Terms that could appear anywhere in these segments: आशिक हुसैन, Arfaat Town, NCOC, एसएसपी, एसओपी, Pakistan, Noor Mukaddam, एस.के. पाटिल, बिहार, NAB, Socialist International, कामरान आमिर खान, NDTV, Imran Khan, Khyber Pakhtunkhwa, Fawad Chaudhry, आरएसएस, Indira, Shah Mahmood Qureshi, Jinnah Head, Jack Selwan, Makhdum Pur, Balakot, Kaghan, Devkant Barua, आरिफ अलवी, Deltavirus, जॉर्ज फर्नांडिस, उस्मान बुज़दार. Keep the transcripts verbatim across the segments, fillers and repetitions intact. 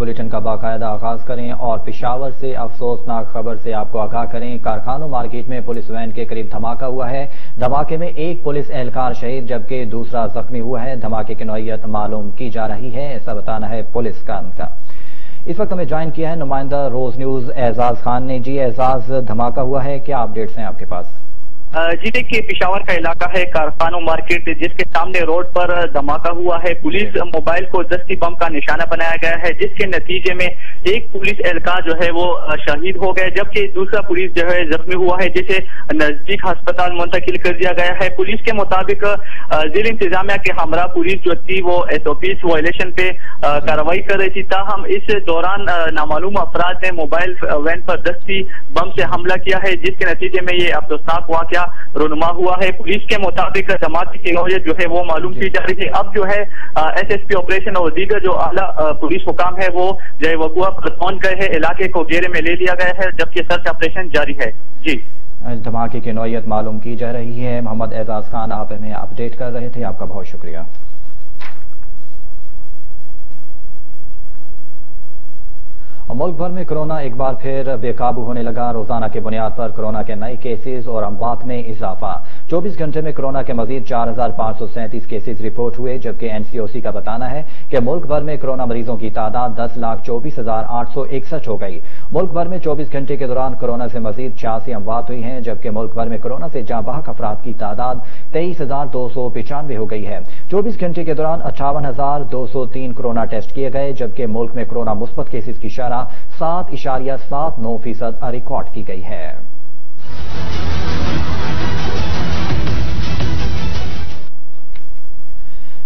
Bulletin का बाकायदा आगाज करें और पेशावर से अफसोसनाक खबर से आपको आगाह करें। कारखानों मार्केट में पुलिस वैन के करीब धमाका हुआ है। धमाके में एक पुलिस एहलकार शहीद जबकि दूसरा जख्मी हुआ है। धमाके की नौइयत मालूम की जा रही है, ऐसा बताना है पुलिस कान का। इस वक्त हमें ज्वाइन किया है नुमाइंदा रोज न्यूज एजाज खान ने। जी एजाज, धमाका हुआ है, क्या अपडेट्स हैं आपके पास? जी देखिए, पेशावर का इलाका है कारखानों मार्केट, जिसके सामने रोड पर धमाका हुआ है। पुलिस मोबाइल को दस्ती बम का निशाना बनाया गया है, जिसके नतीजे में एक पुलिस एहलकार जो है वो शहीद हो गए, जबकि दूसरा पुलिस जो है जख्मी हुआ है, जिसे नजदीक अस्पताल मुंतकिल कर दिया गया है। पुलिस के मुताबिक जिला इंतजामिया के हमरा पुलिस जो थी वो एस ओ पी वायलेशन पे कार्रवाई कर रही थी। ताहम इस दौरान नामालूम अफराद ने मोबाइल वैन पर दस्ती बम से हमला किया है, जिसके नतीजे में ये अफसोसनाक वाकया रुनुमा हुआ है। पुलिस के मुताबिक धमाके की नौबत जो है वो मालूम की जा रही है। अब जो है एसएसपी ऑपरेशन और दीगर जो आला पुलिस हुकाम है वो जय वगुआ पर पहुंच गए हैं। इलाके को घेरे में ले लिया गया है, जबकि सर्च ऑपरेशन जारी है। जी, धमाके की नौबत मालूम की जा रही है। मोहम्मद एजाज खान, आप हमें अपडेट कर रहे थे, आपका बहुत शुक्रिया। मुल्क भर में कोरोना एक बार फिर बेकाबू होने लगा। रोजाना की बुनियाद पर कोरोना के नए केसेस और अमवात में इजाफा। चौबीस घंटे में कोरोना के मजीद चार हजार पांच सौ सैंतीस केसेज रिपोर्ट हुए, जबकि एनसीओसी का बताना है कि मुल्क भर में कोरोना मरीजों की तादाद दस लाख चौबीस हजार आठ सौ इकसठ हो गई। मुल्क भर में चौबीस घंटे के दौरान कोरोना से मजीद छियासी अमवात हुई हैं, जबकि मुल्क भर में कोरोना से जाँ बहक अफराद की तादाद तेईस हजार दो सौ पिचानवे हो गई है। चौबीस घंटे के दौरान अट्ठावन हजार दो सौ तीन कोरोना टेस्ट किए गए, जबकि मुल्क में कोरोना मुस्बत केसेज की शरह सात इशारिया सात नौ फीसद रिकॉर्ड की गई है।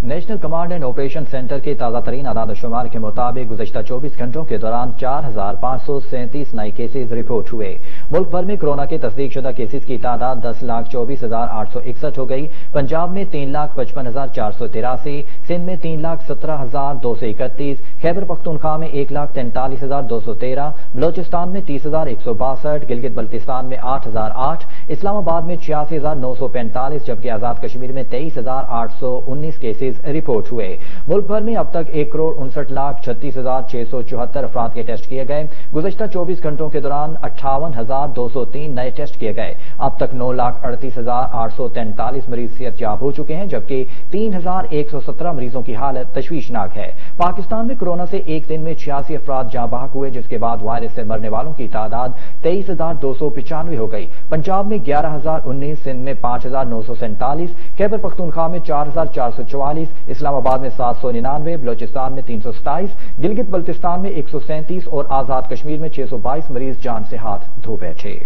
National command and operation centre के ताजा तरीन आदादोशुमार के मुताबिक गुज़श्ता चौबीस घंटों के दौरान चार हजार पांच सौ सैंतीस नए केसेज रिपोर्ट हुए। मुल्क भर में कोरोना के तस्दीक शुदा केसेज की तादाद दस लाख चौबीस हजार आठ सौ इकसठ हो गई। पंजाब में तीन लाख पचपन हजार चार सौ तिरासी, सिंध में तीन लाख सत्रह हजार दो सौ इकतीस, खैबर पख्तूनख्वा में एक लाख तैंतालीस हजार दो सौ तेरह, बलोचिस्तान में तीस हजार एक सौ बासठ, गिलगित बल्तिस्तान में आठ हजार आठ, इस्लामाबाद में छियासी हजार नौ सौ पैंतालीस, जबकि आजाद कश्मीर में तेईस हजार आठ सौ उन्नीस केसेज रिपोर्ट हुए। मुल्क भर में अब तक एक करोड़ उनसठ लाख छत्तीस हजार छह सौ चौहत्तर अफराद के टेस्ट किए गए। गुज़श्ता चौबीस घंटों के दौरान अट्ठावन हजार दो सौ तीन नए टेस्ट किए गए। अब तक नौ लाख अड़तीस हजार आठ सौ तैंतालीस मरीज सेहत याब हो चुके हैं, जबकि तीन हजार एक सौ सत्रह मरीजों की हालत तश्वीशनाक है। पाकिस्तान में कोरोना से एक दिन में छियासी अफराद जाँ बहक हुए, जिसके बाद वायरस से मरने वालों की तादाद तेईस हजार दो सौ पिचानवे हो गई। पंजाब में ग्यारह हजार उन्नीस, सिंध में पांच हजार नौ सौ सैंतालीस, खैबर पख्तूनख्वा में चार हजार चार सौ चौवालीस, इस्लामाबाद में सात सौ निन्यानवे, बलोचिस्तान में तीन सौ सताईस, गिलगित बल्तिस्तान में एक सौ सैंतीस और आजाद कश्मीर में छह सौ बाईस मरीज जान से हाथ धो बैठे।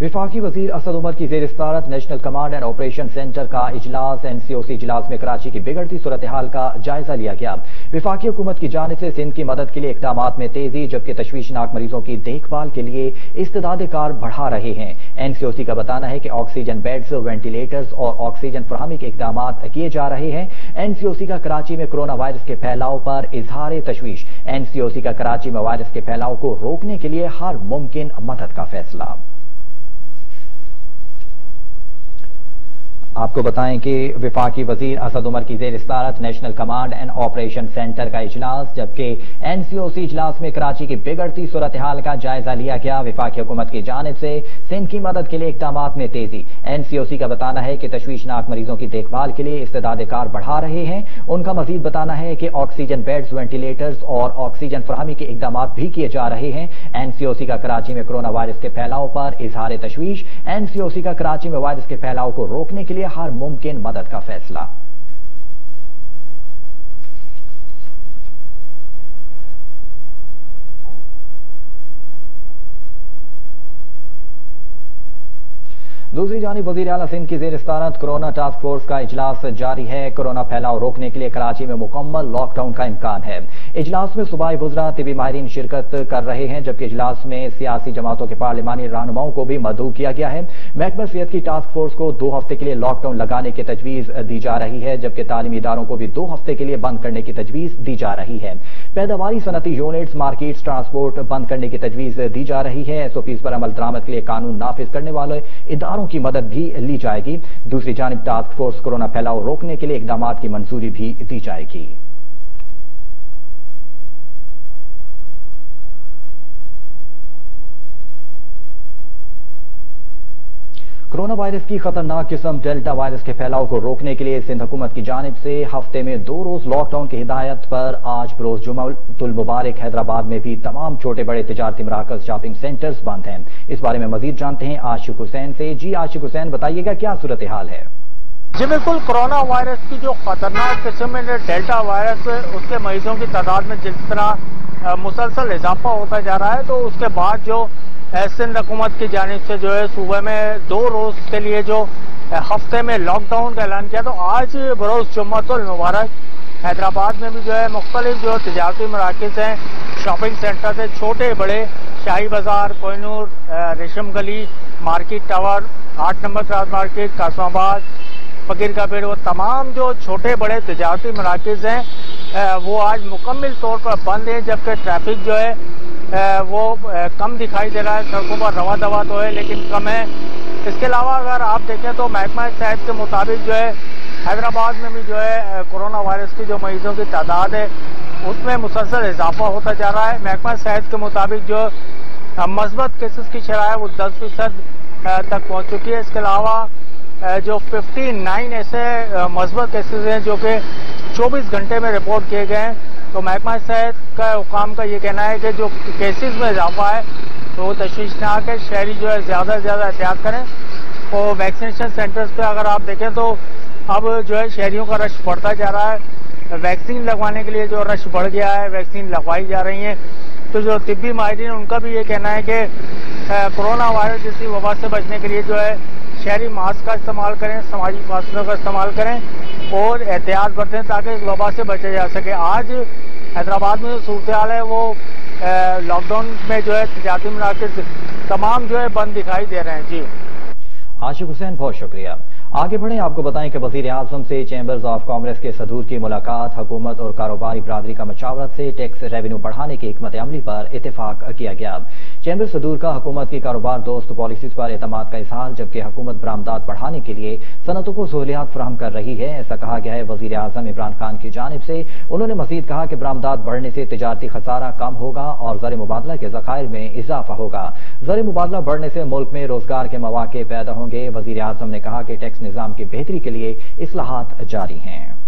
विफाकी वजीर असद उमर की जेर सदारत national command and operation centre का इजलास। एनसीओसी इजलास में कराची की बिगड़ती सूरत हाल का जायजा लिया गया। विफाकी हुकूमत की जानिब से सिंध की मदद के लिए इकदाम में तेजी, जबकि तश्वीशनाक मरीजों की देखभाल के लिए इस्तेदाद कार बढ़ा रहे हैं। एनसीओसी का बताना है कि ऑक्सीजन बेड्स, वेंटिलेटर्स और ऑक्सीजन फराहमी के इकदाम किए जा रहे हैं। एनसीओसी का कराची में कोरोना वायरस के फैलाव पर इजहार तशवीश। एनसीओसी का कराची में वायरस के फैलाव को रोकने के लिए हर मुमकिन मदद का फैसला। आपको बताएं कि विफाकी वजीर असद उमर की जेर सदारत national command and operation centre का इजलास, जबकि एनसीओसी इजलास में कराची की बिगड़ती सूरत हाल का जायजा लिया गया। विफाकी हुकूमत की जानिब से सिंध की मदद के लिए इकदामात में तेजी। एनसीओसी का बताना है कि तश्वीशनाक मरीजों की देखभाल के लिए इस्तेदाद कार बढ़ा रहे हैं। उनका मजीद बताना है कि ऑक्सीजन बेड्स, वेंटिलेटर्स और ऑक्सीजन फराहमी के इकदाम भी किए जा रहे हैं। एनसीओसी का कराची में कोरोना वायरस के फैलाव पर इजहार तशवीश। एनसीओसी का कराची में वायरस के फैलाव को रोकने के लिए हर मुमकिन मदद का फैसला। दूसरी जानिब वज़ीर आला सिंध की जेर सदारत कोरोना टास्क फोर्स का इजलास जारी है। कोरोना फैलाव रोकने के लिए कराची में मुकम्मल लॉकडाउन का इम्कान है। इजलास में सूबाई वुज़रा, तिबी माहिरीन शिरकत कर रहे हैं, जबकि इजलास में सियासी जमातों के पार्लिमानी रहनुमाओं को भी मदऊ किया गया है। महकमा सेहत की टास्क फोर्स को दो हफ्ते के लिए लॉकडाउन लगाने की तजवीज दी जा रही है, जबकि तालीमी इदारों को भी दो हफ्ते के लिए बंद करने की तजवीज दी जा रही है। पैदावारी सनती यूनिट्स, मार्केट्स, ट्रांसपोर्ट बंद करने की तजवीज दी जा रही है। एसओपी पर अमल दरामद के लिए कानून नाफिज करने वाले इदारों की मदद भी ली जाएगी। दूसरी जानिब टास्क फोर्स कोरोना फैलाव रोकने के लिए इकदाम की मंजूरी भी दी जाएगी। कोरोना वायरस की खतरनाक किस्म डेल्टा वायरस के फैलाव को रोकने के लिए सिंध हुकूमत की जानिब से हफ्ते में दो रोज लॉकडाउन की हिदायत पर आज बरोज जुमातुल मुबारक हैदराबाद में भी तमाम छोटे बड़े तिजारती मराकज शॉपिंग सेंटर्स बंद हैं। इस बारे में मजीद जानते हैं आशिक हुसैन से। जी आशिक हुसैन, बताइएगा क्या सूरत हाल है? जी बिल्कुल, कोरोना वायरस की जो खतरनाक किस्म है डेल्टा वायरस, उसके मरीजों की तादाद में जिस तरह मुसलसल इजाफा होता जा रहा है, तो उसके बाद जो सिंध हुकूमत की जानिब से जो है सूबे में दो रोज के लिए जो हफ्ते में लॉकडाउन का ऐलान किया, तो आज बरोज जुमातुल मुबारक हैदराबाद में भी जो है मुख्तलिफ जो तजारती मराकज़ हैं, शॉपिंग सेंटर्स हैं, छोटे बड़े शाही बाजार, कोहिनूर, रेशम गली, मार्केट टावर, आठ नंबर क्रॉस मार्केट, कासमाबाद, फकीर का पेड़, वो तमाम जो छोटे बड़े तजारती मराकज़ हैं वो आज मुकम्मल तौर पर बंद हैं। जबकि ट्रैफिक जो है वो कम दिखाई दे रहा है, सड़कों पर रवा दवा तो है लेकिन कम है। इसके अलावा अगर आप देखें तो महकमा सेहत के मुताबिक जो है हैदराबाद में भी जो है कोरोना वायरस की जो मरीजों की तादाद है उसमें मुसलसल इजाफा होता जा रहा है। महकमा सेहत के मुताबिक जो मस्बत केसेस की शरह है वो दस फीसद तक पहुँच चुकी है। इसके अलावा जो फिफ्टी नाइन ऐसे मस्बत केसेज हैं जो कि चौबीस घंटे में रिपोर्ट किए गए हैं, तो महकमा सेहत का हुकाम का ये कहना है कि जो केसेस में इजाफा है तो वो तशवीशनाक है। शहरी जो है ज़्यादा से ज़्यादा एहतियात करें। और वैक्सीनेशन सेंटर्स पे अगर आप देखें तो अब जो है शहरियों का रश बढ़ता जा रहा है, वैक्सीन लगवाने के लिए जो रश बढ़ गया है, वैक्सीन लगवाई जा रही है। तो जो तिब्बी माहिरीन, उनका भी ये कहना है कि कोरोना वायरस जैसी वबा से बचने के लिए जो है शहरी मास्क का इस्तेमाल करें, सामाजिक फासलों का इस्तेमाल करें और एहतियात बरतें ताकि इस वबा से बचा जा सके। आज हैदराबाद में जो सूरत हाल है वो लॉकडाउन में जो है तजारती मराकज़ तमाम जो है बंद दिखाई दे रहे हैं। जी आशिक हुसैन, बहुत शुक्रिया। आगे बढ़े, आपको बताएं कि वजीर आजम से चैंबर्स ऑफ कांग्रेस के सदूर की मुलाकात, हुकूमत और कारोबारी बरादरी का मशावरत से टैक्स रेवेन्यू बढ़ाने की हिकमत अमली पर इतफाक किया गया। चैम्बर सदूर का हुकूमत की कारोबार दोस्त पॉलिसीज पर एतमाद का इजहार, जबकि हुकूमत बरामदात बढ़ाने के लिए सनतों को सहूलियात फराहम कर रही है, ऐसा कहा गया है वजीर आजम इमरान खान की जानिब से। उन्होंने मजीद कहा कि बरामदात बढ़ने से तजारती खसारा कम होगा और ज़र मुबादला के ज़खायर में इजाफा होगा। ज़र मुबादला बढ़ने से मुल्क में रोजगार के मौके पैदा होंगे। वजीर आजम ने कहा कि टैक्स निजाम की बेहतरी के लिए इस्लाहात जारी हैं।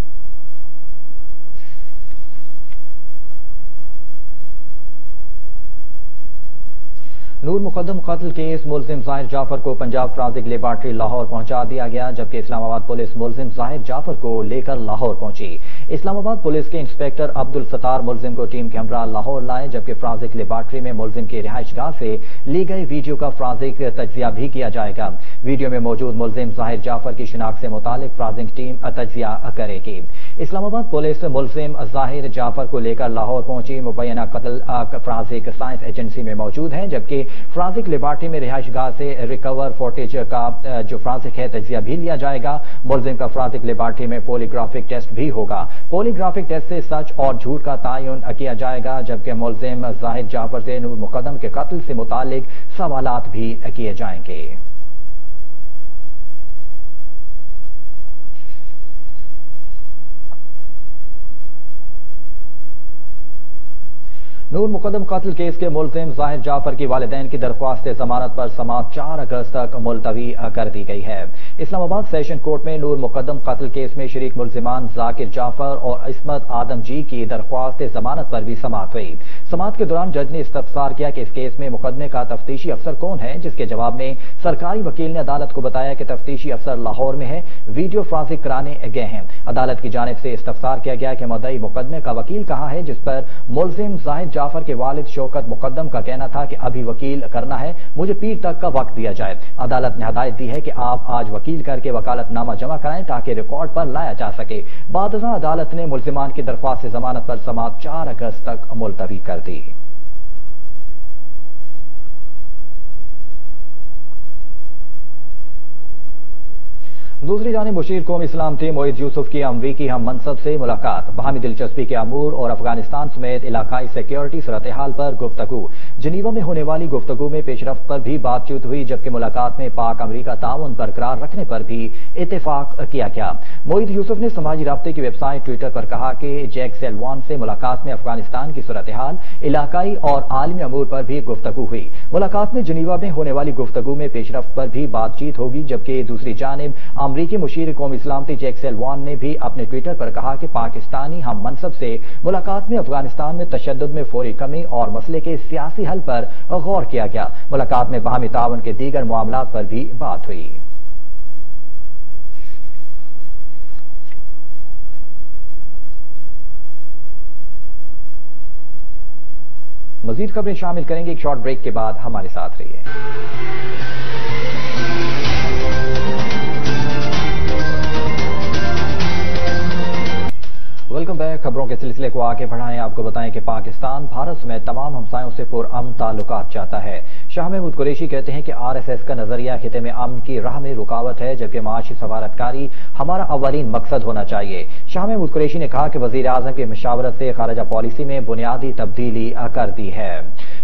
नूर मुकद्दम कत्ल केस मुल्जिम ज़ाहिद जाफर को पंजाब फोरेंसिक लेबॉरेटरी लाहौर पहुंचा दिया गया, जबकि इस्लामाबाद पुलिस मुल्जिम ज़ाहिद जाफर को लेकर लाहौर पहुंची। इस्लामाबाद पुलिस के इंस्पेक्टर अब्दुल सत्तार मुल्जिम को टीम के हमरा लाहौर लाए, जबकि फोरेंसिक लेबॉरेटरी में मुल्जिम की रिहाइशगाह से ली गई वीडियो का फोरेंसिक तज्जिया भी किया जाएगा। वीडियो में मौजूद मुल्जिम ज़ाहिद जाफर की शिनाख्त से मुतालिक फोरेंसिक टीम तज्जिया करेगी। इस्लामाबाद पुलिस मुल्जिम ज़ाहिद जाफर को लेकर लाहौर पहुंची। मुबैना कत्ल फोरेंसिक साइंस एजेंसी में मौजूद है, जबकि फोरेंसिक लेबॉरेटरी में रिहाइशगाह से रिकवर फुटेज का जो फोरेंसिक है तज्जिया भी लिया जाएगा। मुल्जिम का फोरेंसिक लेबॉरेटरी में पॉलीग्राफिक टेस्ट भी होगा। पॉलीग्राफिक टेस्ट से सच और झूठ का तायुन किया जाएगा, जबकि मुल्जिम ज़ाहिद जाफर से नूर मुकद्दम के कत्ल से मुतालिक सवालात भी किए जाएंगे। नूर मुकद्दम कत्ल केस के मुल्जिम ज़ाहिद जाफर की वालिदैन की दरख्वास्त जमानत पर समाअत चार अगस्त तक मुलतवी कर दी गई है। इस्लामाबाद सेशन कोर्ट में नूर मुकद्दम कत्ल केस में शरीक मुल्जिमान ज़ाकिर जाफर और इस्मत आदम जी की दरख्वास्त जमानत पर भी समाअत हुई। समाअत के दौरान जज ने इस्तफसार किया कि इस केस में मुकदमे का तफ्तीशी अफसर कौन है, जिसके जवाब में सरकारी वकील ने अदालत को बताया कि तफ्तीशी अफसर लाहौर में है, वीडियो फोरेंसिक कराने गए हैं। अदालत की जानिब से इस्तफसार किया गया कि मदई मुकदमे का वकील कहाँ है, जिस पर मुल्जिम ज़ाहिद जाफर के वालिद शौकत मुकद्दम का कहना था कि अभी वकील करना है, मुझे पीर तक का वक्त दिया जाए। अदालत ने हदायत दी है कि आप आज वकील करके वकालतनामा जमा कराएं ताकि रिकॉर्ड पर लाया जा सके। बाद में अदालत ने मुल्जिमान की दरख्वास्त जमानत पर समाअत चार अगस्त तक मुलतवी कर दी। दूसरी जानिब मुशीर कौम इस्लाम टीम मोईद यूसुफ की अमरीकी हम मनसब से मुलाकात, बाहमी दिलचस्पी के अमूर और अफगानिस्तान समेत इलाकाई सिक्योरिटी सूरत-ए-हाल पर गुफ्तगू। जिनीवा में होने वाली गुफ्तगू में पेशरफ्त पर भी बातचीत हुई, जबकि मुलाकात में पाक अमरीका ताउन बरकरार रखने पर भी इतफाक किया गया। मोईद यूसुफ ने समाजी राब्ते की वेबसाइट ट्विटर पर कहा कि जैक सेलवान से मुलाकात में अफगानिस्तान की सूरत-ए-हाल, इलाकाई और आलमी अमूर पर भी गुफ्तगू हुई। मुलाकात में जिनीवा में होने वाली गुफ्तगू में पेशरफ्त पर भी बातचीत होगी, जबकि दूसरी जानिब अमरीकी मुशीर कौम इस्लामती जैक सेलवान ने भी अपने ट्विटर पर कहा कि पाकिस्तानी हम मनसब से मुलाकात में अफगानिस्तान में तशद्दुद में फौरी कमी और मसले के सियासी हल पर गौर किया गया। मुलाकात में बाहमी तावन के दीगर मामलात पर भी बात हुई। मजीद खबरें शामिल करेंगे एक शॉर्ट ब्रेक के बाद, हमारे साथ रहिए। Welcome back. खबरों के सिलसिले को आगे बढ़ाएं। आपको बताएं कि पाकिस्तान भारत समेत तमाम हमसायों से पुरअमन ताल्लुकात चाहता है। शाह महमूद कुरैशी कहते हैं कि आरएसएस का नजरिया खिते में अमन की राह में रुकावट है, जबकि माशी सफारतकारी हमारा अव्वलीन मकसद होना चाहिए। शाह महमूद कुरैशी ने कहा कि वजीर आजम की मशावरत से खारजा पॉलिसी में बुनियादी तब्दीली कर दी है।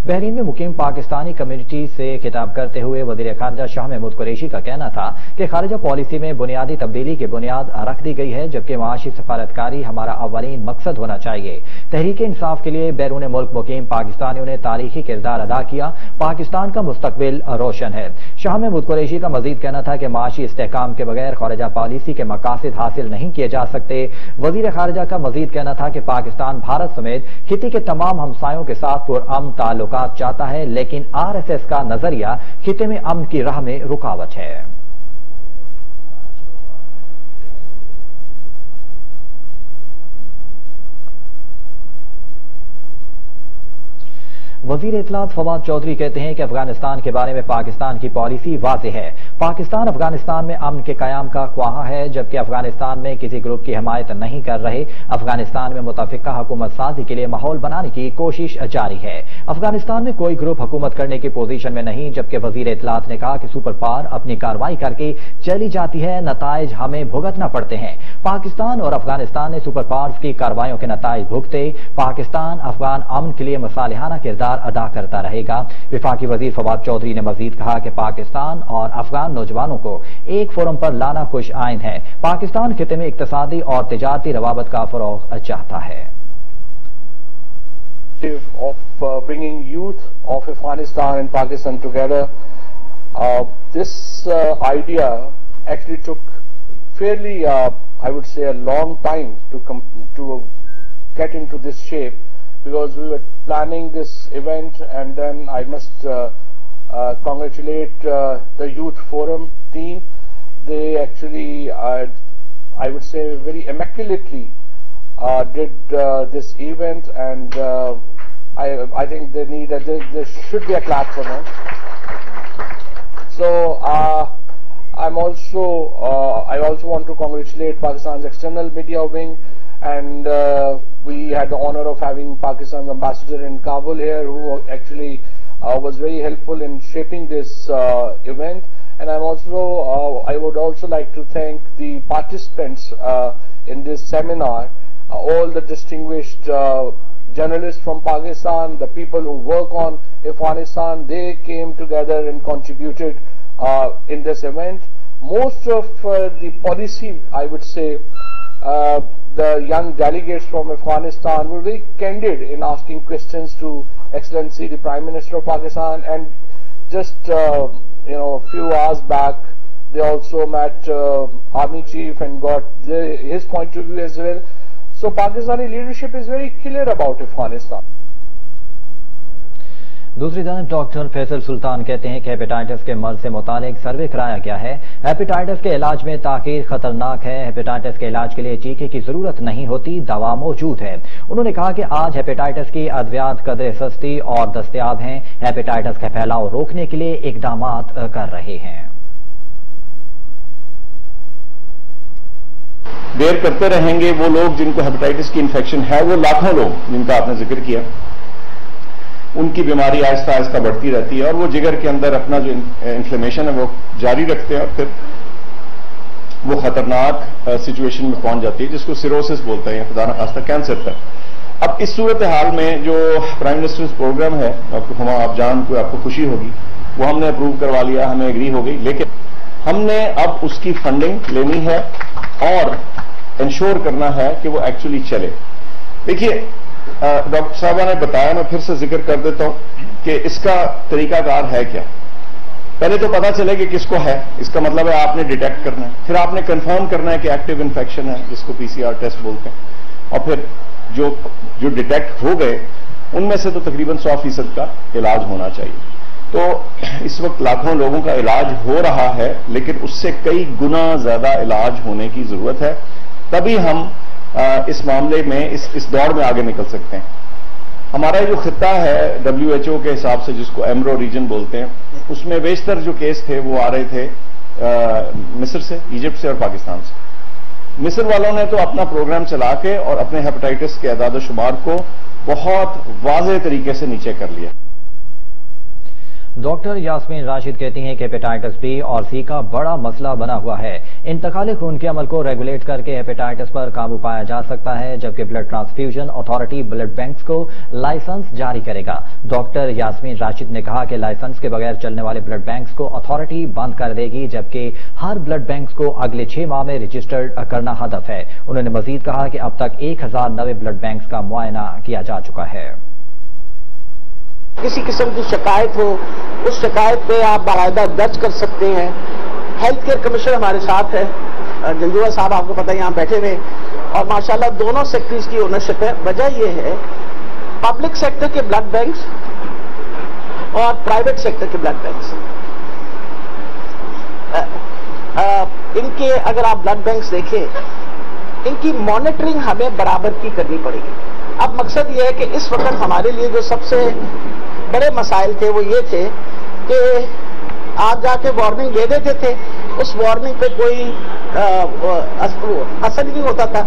बहरीन में मुकीम पाकिस्तानी कम्युनिटी से खिताब करते हुए वजीर खारजा शाह महमूद कुरैशी का कहना था कि खारजा पॉलिसी में बुनियादी तब्दीली की बुनियाद रख दी गई है, जबकि माशी सफारतकारी हमारा अव्वलीन मकसद होना चाहिए। तहरीक इंसाफ के लिए बैरून मुल्क मुकीम पाकिस्तानियों ने तारीखी किरदार अदा किया। पाकिस्तान का मुस्तकबिल रोशन है। शाह महमूद कुरैशी का मजीद कहना था कि माशी इस्तेहकाम के बगैर खारजा पॉलिसी के मकासद हासिल नहीं किए जा सकते। वजीर खारजा का मजीद कहना था कि पाकिस्तान भारत समेत खिते के तमाम हमसायों के साथ पुरअमन ताल्लुकात चाहता है, लेकिन आर एस एस का नजरिया खिते में अमन की राह में रुकावट है। वजीर इत्तलात फवाद चौधरी कहते हैं कि अफगानिस्तान के बारे में पाकिस्तान की पॉलिसी वाज़ेह है। पाकिस्तान अफगानिस्तान में अमन के कायम का ख्वाहा है, जबकि अफगानिस्तान में किसी ग्रुप की हिमायत नहीं कर रहे। अफगानिस्तान में मुतफिका हुकूमत साजी के लिए माहौल बनाने की कोशिश जारी है। अफगानिस्तान में कोई ग्रुप हुकूमत करने की पोजीशन में नहीं, जबकि वजीर इत्तलात ने कहा कि सुपर पावर अपनी कार्रवाई करके चली जाती है, नताइज हमें भुगतना पड़ते हैं। पाकिस्तान और अफगानिस्तान ने सुपर पावर्स की कार्रवाइयों के नताइज भुगते। पाकिस्तान अफगान अमन के लिए मसालिहाना किरदार अदा करता रहेगा। विफाकी वजीर फवाद चौधरी ने मजीद कहा कि पाकिस्तान और अफगान नौजवानों को एक फोरम पर लाना खुश आइन है। पाकिस्तान खिते में इक्तसादी और तिजारती रवाबत का फरोग चाहता है। Of uh, bringing youth of Afghanistan and Pakistan together, uh, this uh, idea actually took fairly, uh, I would say, a long time to come to get into this shape. Because we were planning this event, and then I must uh, uh, congratulate uh, the Youth Forum team. They actually, uh, I would say, very immaculately uh, did uh, this event, and uh, I, I think they need, a, they, there should be a clap for them. So uh, I'm also, uh, I also want to congratulate Pakistan's external media wing. And uh, we had the honor of having Pakistan's ambassador in Kabul here, who actually uh, was very helpful in shaping this uh, event. And I'm also, uh, I would also like to thank the participants uh, in this seminar, uh, all the distinguished uh, journalists from Pakistan, the people who work on Afghanistan. They came together and contributed uh, in this event. Most of uh, the policy, I would say, uh, the young delegates from Afghanistan were very candid in asking questions to Excellency the Prime Minister of Pakistan, and just uh, you know a few hours back they also met uh, Army Chief and got the, his point of view as well. So Pakistani leadership is very clear about Afghanistan. दूसरी जानब doctor Faisal सुल्तान कहते हैं कि hepatitis के मर्ज से मुतालिक सर्वे कराया गया है। हेपेटाइटिस के इलाज में ताखीर खतरनाक है। हेपेटाइटिस के इलाज के लिए टीके की जरूरत नहीं होती, दवा मौजूद है। उन्होंने कहा कि आज हेपेटाइटिस की अद्वियात कदर सस्ती और दस्तियाब हैं। हेपेटाइटिस का फैलाव रोकने के लिए इकदाम कर रहे हैं। देर करते रहेंगे वो लोग जिनको हेपेटाइटिस की इन्फेक्शन है, वो लाखों लोग जिनका आपने जिक्र किया, उनकी बीमारी आहिस्ता आहिस्ता बढ़ती रहती है और वो जिगर के अंदर अपना जो इन्फ्लेमेशन है वो जारी रखते हैं और फिर वो खतरनाक सिचुएशन में पहुंच जाती है जिसको सिरोसिस बोलते हैं या खुदा न खास्ता कैंसर तक। अब इस सूरत हाल में जो प्राइम मिनिस्टर्स प्रोग्राम है, आपको हम आप जान को आपको खुशी होगी, वो हमने अप्रूव करवा लिया, हमें एग्री हो गई, लेकिन हमने अब उसकी फंडिंग लेनी है और इंश्योर करना है कि वो एक्चुअली चले। देखिए डॉक्टर साहबा ने बताया, मैं फिर से जिक्र कर देता हूं कि इसका तरीकाकार है क्या। पहले तो पता चले कि किसको है, इसका मतलब है आपने डिटेक्ट करना है, फिर आपने कंफर्म करना है कि एक्टिव इन्फेक्शन है जिसको पीसीआर टेस्ट बोलते हैं, और फिर जो जो डिटेक्ट हो गए उनमें से तो तकरीबन सौ फीसद का इलाज होना चाहिए। तो इस वक्त लाखों लोगों का इलाज हो रहा है, लेकिन उससे कई गुना ज्यादा इलाज होने की जरूरत है, तभी हम इस मामले में इस इस दौर में आगे निकल सकते हैं। हमारा जो खिता है डब्ल्यू एच ओ के हिसाब से जिसको एमरो रीजन बोलते हैं, उसमें बेशतर जो केस थे वो आ रहे थे आ, मिस्र से, इजिप्ट से और पाकिस्तान से। मिस्र वालों ने तो अपना प्रोग्राम चला के और अपने हेपेटाइटिस के अदाद शुमार को बहुत वाज़े तरीके से नीचे कर लिया। डॉक्टर यास्मीन राशिद कहती हैं कि हेपेटाइटिस बी और सी का बड़ा मसला बना हुआ है। इंतकाल खून के अमल को रेगुलेट करके हेपेटाइटिस पर काबू पाया जा सकता है, जबकि blood transfusion authority blood banks को लाइसेंस जारी करेगा। डॉक्टर यास्मीन राशिद ने कहा कि लाइसेंस के बगैर चलने वाले ब्लड बैंक्स को अथॉरिटी बंद कर देगी, जबकि हर ब्लड बैंक्स को अगले छह माह में रजिस्टर्ड करना हदफ है। उन्होंने मजीद कहा कि अब तक एक हजार नवे ब्लड बैंक्स का मुआयना किया जा चुका है। किसी किस्म की शिकायत हो, उस शिकायत पे आप बाकायदा दर्ज कर सकते हैं। हेल्थ केयर कमिश्नर हमारे साथ है, जंजुआ साहब आपको पता है यहाँ बैठे हुए, और माशाल्लाह दोनों सेक्टर्स की ओनरशिप है। वजह यह है पब्लिक सेक्टर के ब्लड बैंक्स और प्राइवेट सेक्टर के ब्लड बैंक्स, इनके अगर आप ब्लड बैंक्स देखें, इनकी मॉनिटरिंग हमें बराबर की करनी पड़ेगी। अब मकसद यह है कि इस वक्त हमारे लिए जो सबसे बड़े मसाइल थे वो ये थे कि आप जाके वार्निंग दे देते थे, उस वार्निंग पे कोई आ, अस, असर नहीं होता था।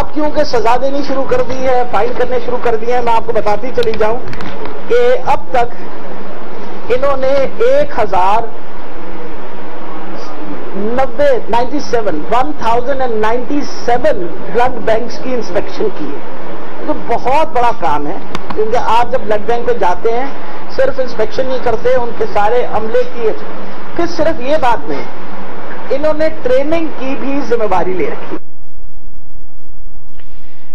अब क्योंकि सजा देनी शुरू कर दी है, फाइन करने शुरू कर दिए हैं, मैं आपको बताती चली जाऊं कि अब तक इन्होंने एक हजार नब्बे ninety seven one thousand and ninety seven blood banks की इंस्पेक्शन की है। तो बहुत बड़ा काम है, क्योंकि आप जब ब्लड बैंक पे जाते हैं सिर्फ इंस्पेक्शन नहीं करते, उनके सारे अमले की। फिर सिर्फ ये बात नहीं, इन्होंने ट्रेनिंग की भी जिम्मेदारी ले रखी।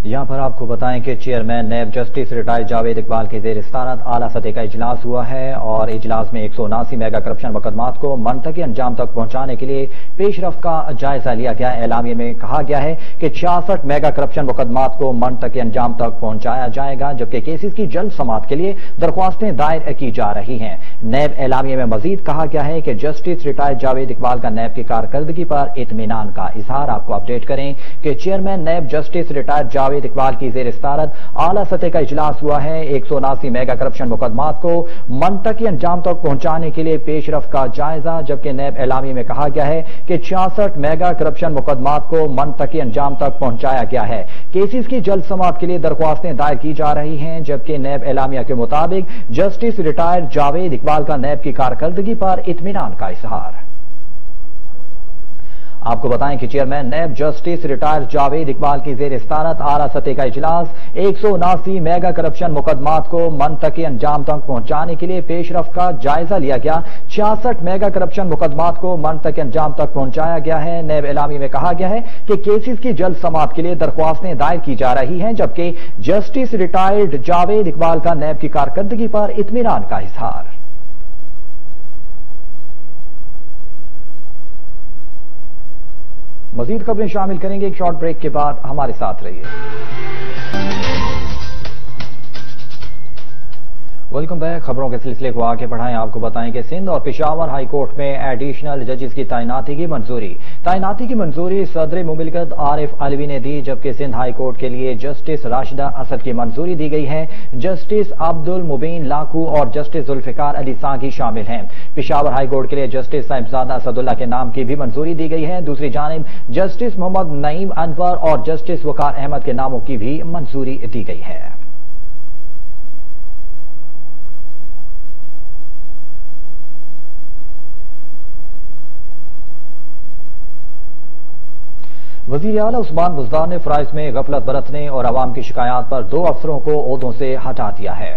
यहाँ पर आपको बताएं कि chairman NAB justice retired Javed Iqbal के जेर इस्तानत आला सतह का इजलास हुआ है, और इजलास में एक सौ उनासी मेगा करप्शन मुकदमात को मनतकी अंजाम तक पहुंचाने के लिए पेशरफ का जायजा लिया गया। एलामिया में कहा गया है कि छियासठ मेगा करप्शन मुकदमात को मनतकी अंजाम तक पहुंचाया जाएगा, जबकि केसेस की जल्द समात के लिए दरख्वास्तें दायर की जा रही हैं। नैब एलामिया में मजीद कहा गया है कि जस्टिस रिटायर्ड जावेद इकबाल का नैब की कारकर्दगी पर इत्मीनान का इजहार। आपको अपडेट करें कि chairman NAB justice retired Javed Iqbal की जेर इस्तारत आला सतह का इजलास हुआ है। एक सौ उनासी मेगा करप्शन मुकदमात को मनतकी अंजाम तक पहुंचाने के लिए पेशरफ का जायजा, जबकि नैब एलामी में कहा गया है कि छियासठ मेगा करप्शन मुकदमात को मनतकी अंजाम तक पहुंचाया गया है। केसेस की जल्द समाप्त के लिए दरख्वास्तें दायर की जा रही हैं, जबकि नैब एलामिया के मुताबिक जस्टिस रिटायर्ड जावेद इकबाल का नैब की कारकर्दगी पर इत्मीनान का इजहार। आपको बताएं कि chairman NAB justice retired Javed Iqbal की जेर इस्तानत आला सतह का इजलास एक सौ उनासी मेगा करप्शन मुकदमात को मनतकी अंजाम तक पहुंचाने के लिए पेशरफ का जायजा लिया गया। छियासठ मेगा करप्शन मुकदमात को मनतकी अंजाम तक पहुंचाया गया है। नैब एलामी में कहा गया है कि केसेस की जल्द समाप्त के लिए दरख्वास्तें दायर की जा रही हैं, जबकि जस्टिस रिटायर्ड जावेद इकबाल का नैब की कारकर्दगी पर इत्मीनान का इजहार। मजीद खबरें शामिल करेंगे एक शॉर्ट ब्रेक के बाद, हमारे साथ रहिए। Welcome back. खबरों के सिलसिले को आगे बढ़ाएं। आपको बताएं कि सिंध और पेशावर हाई कोर्ट में एडिशनल जजेस की तैनाती की मंजूरी तैनाती की मंजूरी सदर मुमलिकत आरिफ अलवी ने दी, जबकि सिंध हाई कोर्ट के लिए जस्टिस राशिदा असद की मंजूरी दी गई है। जस्टिस अब्दुल मुबीन लाखू और जस्टिस जुल्फिकार अली सांघी शामिल हैं। पेशावर हाई कोर्ट के लिए जस्टिस साहिबजादा असदुल्ला के नाम की भी मंजूरी दी गई है। दूसरी जानिब जस्टिस मोहम्मद नईम अनवर और जस्टिस वकार अहमद के नामों की भी मंजूरी दी गई है। वजीर आला उस्मान बुज़दार ने फराइज में गफलत बरतने और आवाम की शिकायत पर दो अफसरों को ओहदों से हटा दिया है।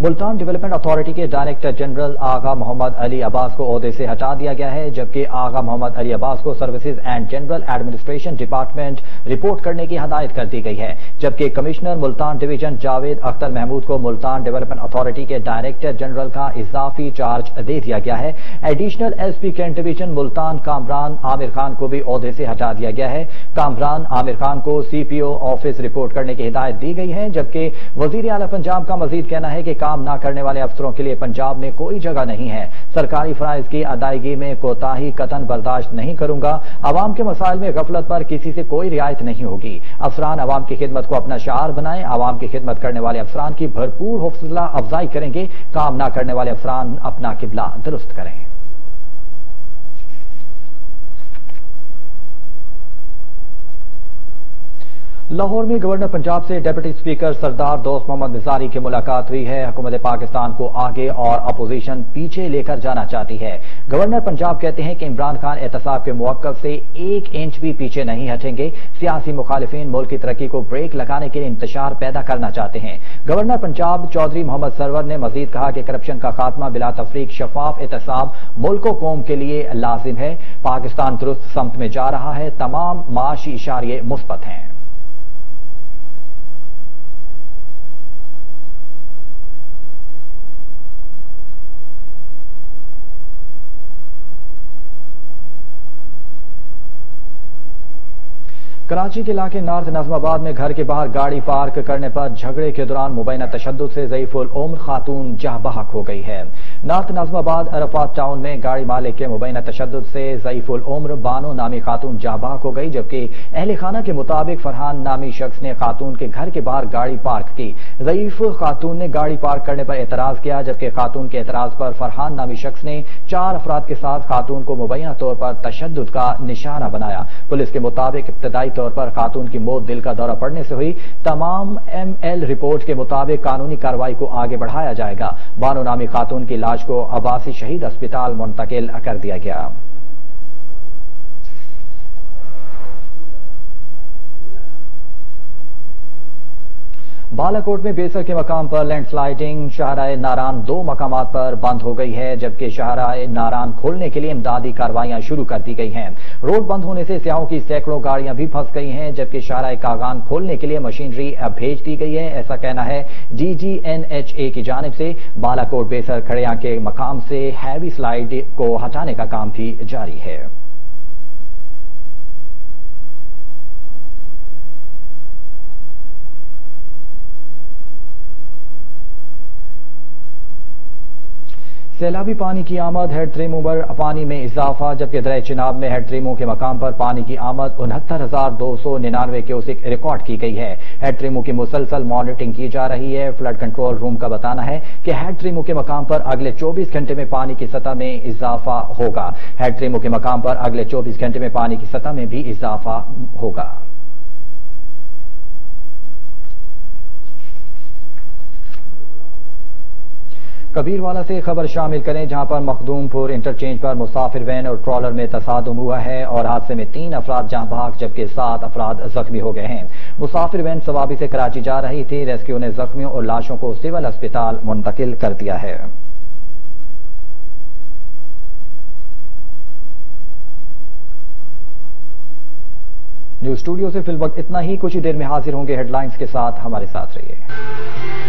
मुल्तान डेवलपमेंट अथॉरिटी के डायरेक्टर जनरल आगा मोहम्मद अली अब्बास को ओहदे से हटा दिया गया है, जबकि आगा मोहम्मद अली अब्बास को services and general administration department report करने की हदायत कर दी गई है, जबकि कमिश्नर मुल्तान डिवीजन जावेद अख्तर महमूद को मुल्तान डेवलपमेंट अथॉरिटी के डायरेक्टर जनरल का इजाफी चार्ज दे दिया गया है। Additional SP cantt division Multan कामरान आमिर खान को भी ओहदे से हटा दिया गया है। कामरान आमिर खान को सीपीओ ऑफिस रिपोर्ट करने की हिदायत दी गई है, जबकि वजीर आला पंजाब का मजीद कहना है कि काम ना करने वाले अफसरों के लिए पंजाब में कोई जगह नहीं है। सरकारी फराइज की अदायगी में कोताही कतन बर्दाश्त नहीं करूंगा। आवाम के मसाइल में गफलत पर किसी से कोई रियायत नहीं होगी। अफसरान आवाम की खिदमत को अपना शार बनाएं। आवाम की खिदमत करने वाले अफसरान की भरपूर हौसला अफजाई करेंगे। काम ना करने वाले अफसरान अपना किबला दुरुस्त करें। लाहौर में गवर्नर पंजाब से डेप्यूटी स्पीकर सरदार दोस्त मोहम्मद निजारी की मुलाकात हुई है। हुकूमत पाकिस्तान को आगे और अपोजिशन पीछे लेकर जाना चाहती है। गवर्नर पंजाब कहते हैं कि इमरान खान एहतसाब के मौक़िफ़ से एक इंच भी पीछे नहीं हटेंगे। सियासी मुखालिफिन मुल्क की तरक्की को ब्रेक लगाने के लिए इंतशार पैदा करना चाहते हैं। गवर्नर पंजाब चौधरी मोहम्मद सरवर ने मजीद कहा कि करप्शन का खात्मा बिला तफरीक शफाफ एहतसाब मुल्क व कौम के लिए लाजिम है। पाकिस्तान दुरुस्त समत में जा रहा है। तमाम माशी इशारे मुस्बत हैं। कराची के इलाके नॉर्थ नज़ीमाबाद में घर के बाहर गाड़ी पार्क करने पर झगड़े के दौरान मुबैना तशद्दुद से ज़ईफ़ुल उम्र खातून जहाँ बहक हो गई है। नॉर्थ नज़ीमाबाद अरफात टाउन में गाड़ी मालिक के मुबैना तशद्दुद से ज़ईफ़ुल उम्र बानो नामी खातून जहाँ बहक हो गई, जबकि अहल खाना के मुताबिक फरहान नामी शख्स ने खातून के घर के बाहर गाड़ी पार्क की। ज़ईफ़ खातून ने गाड़ी पार्क करने पर एतराज किया, जबकि खातून के एतराज पर फरहान नामी शख्स ने चार अफराद के साथ खातून को मुबैना तौर पर तशद्दुद का निशाना बनाया। पुलिस के मुताबिक इब्तदाई तौर पर खातून की मौत दिल का दौरा पड़ने से हुई। तमाम एम एल रिपोर्ट के मुताबिक कानूनी कार्रवाई को आगे बढ़ाया जाएगा। बानो नामी खातून की लाश को अब्बासी शहीद अस्पताल मुंतकिल कर दिया गया। बालाकोट में बेसर के मकाम पर लैंडस्लाइडिंग। शहराए नारान दो मकामात पर बंद हो गई है, जबकि शहराए नारान खोलने के लिए इमदादी कार्रवाइयां शुरू कर दी गई हैं। रोड बंद होने से सियाहों की सैकड़ों गाड़ियां भी फंस गई हैं, जबकि शहराए कागान खोलने के लिए मशीनरी भेज दी गई है। ऐसा कहना है जी जी एन एच ए की जानिब से। बालाकोट बेसर खड़िया के मकाम से हैवी स्लाइड को हटाने का काम भी जारी है। सैलाबी पानी की आमद हेड रिमूवर पानी में इजाफा, जबकि दरिया चिनाब में हेड रिमूव के मकाम पर पानी की आमद उनहत्तर हजार दो सौ निन्यानवे क्यूसिक रिकॉर्ड की गई है। हेड रिमूव की मुसलसल मॉनिटरिंग की जा रही है। फ्लड कंट्रोल रूम का बताना है कि हेड रिमूव के मकाम पर अगले चौबीस घंटे में पानी की सतह में इजाफा होगा। हेड रिमूव के मकाम पर अगले चौबीस घंटे में पानी की सतह में भी इजाफा होगा। कबीरवाला से खबर शामिल करें, जहां पर मखदूमपुर इंटरचेंज पर मुसाफिर वैन और ट्रॉलर में तसादुम हुआ है और हादसे में तीन अफराद जहां बहक जबकि सात अफराद जख्मी हो गए हैं। मुसाफिर वैन सवाबी से कराची जा रही थी। रेस्क्यू ने जख्मियों और लाशों को सिविल अस्पताल मुंतकिल कर दिया है। न्यूज स्टूडियो से फिलहाल इतना ही। कुछ ही देर में हाजिर होंगे हेडलाइंस के साथ। हमारे साथ रहिए।